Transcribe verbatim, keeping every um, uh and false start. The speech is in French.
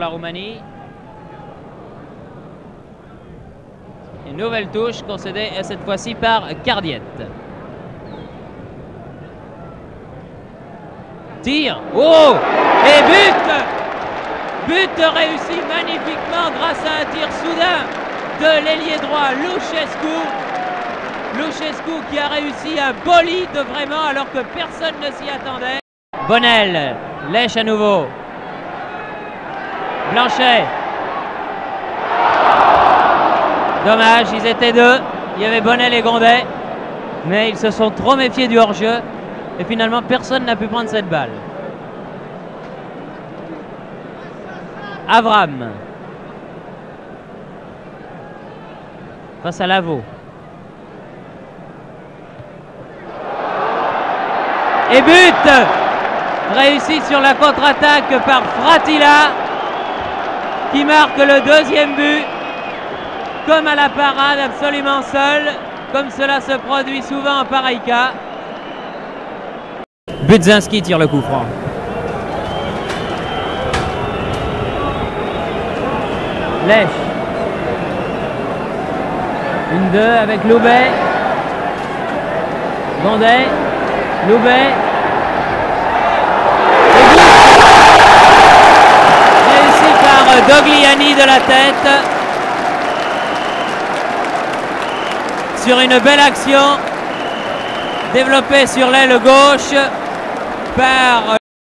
la Roumanie. Une nouvelle touche concédée cette fois-ci par Cardiette. Tire. Oh! Et but! But réussi magnifiquement grâce à un tir soudain de l'ailier droit Luchescu. Luchescu qui a réussi un bolide vraiment alors que personne ne s'y attendait. Bonnel lèche à nouveau. Blanchet. Dommage, ils étaient deux. Il y avait Bonnel et Gondet. Mais ils se sont trop méfiés du hors-jeu. Et finalement, personne n'a pu prendre cette balle. Avram. Face à Lavaux. Et but! Réussi sur la contre-attaque par Frățilă, qui marque le deuxième but. Comme à la parade, absolument seul, comme cela se produit souvent en pareil cas. Butzinski tire le coup franc. Lèche. Une, deux avec Loubet. Gondet. Loubet. Réussi par Dogliani de la tête. Sur une belle action, développée sur l'aile gauche par